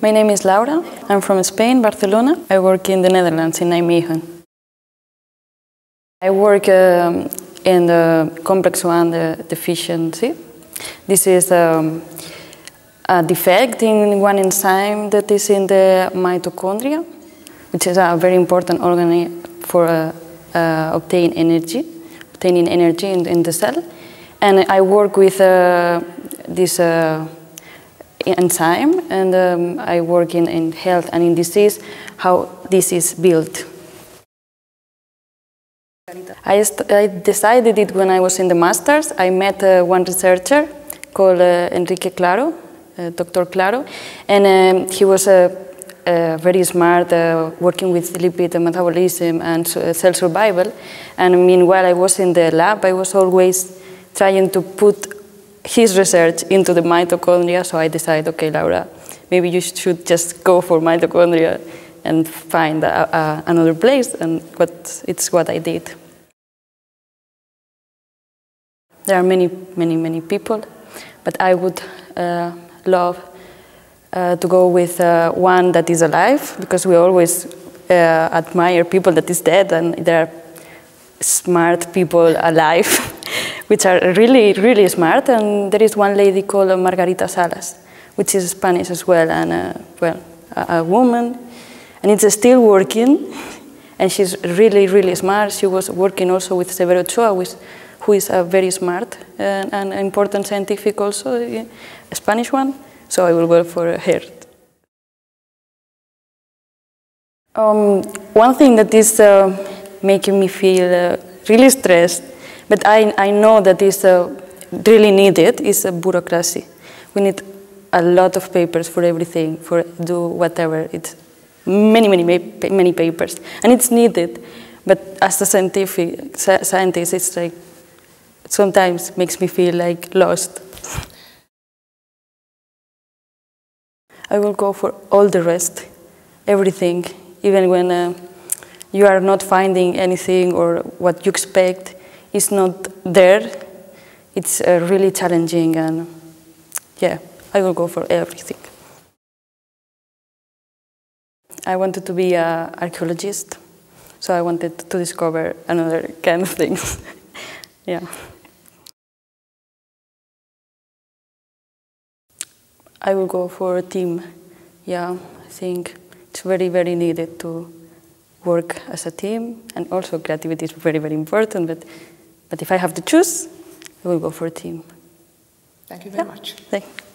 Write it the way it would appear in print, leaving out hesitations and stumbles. My name is Laura. I'm from Spain, Barcelona. I work in the Netherlands, in Nijmegen. I work in the complex 1 deficiency. This is a defect in one enzyme that is in the mitochondria, which is a very important organ for obtaining energy in the cell. And I work with this enzyme, and I work in health and in disease, how this is built. I decided it when I was in the masters. I met one researcher called Enrique Claro, Dr. Claro, and he was very smart, working with lipid metabolism and cell survival. And meanwhile, I was in the lab. I was always trying to put his research into the mitochondria, so I decided, okay, Laura, maybe you should just go for mitochondria and find another place, and it's what I did. There are many, many, many people, but I would love to go with one that is alive, because we always admire people that is dead, and there are smart people alive. Which are really, really smart, and there is one lady called Margarita Salas, which is Spanish as well, and well, a woman, and it's still working, and she's really, really smart. She was working also with Severo Ochoa, who is a very smart and important scientific also, a Spanish one, so I will go for her. One thing that is making me feel really stressed, but I know that is really needed, is a bureaucracy. We need a lot of papers for everything, for do whatever. It's many, many, many papers, and it's needed. But as a scientist, it's like sometimes makes me feel like lost. I will go for all the rest, everything, even when you are not finding anything or what you expect. It's not there, it's really challenging, and yeah, I will go for everything. I wanted to be an archaeologist, so I wanted to discover another kind of things. Yeah. I will go for a team. Yeah, I think it's very, very needed to work as a team, and also creativity is very, very important, but if I have to choose, I will go for a team. Thank you very much. Thank you.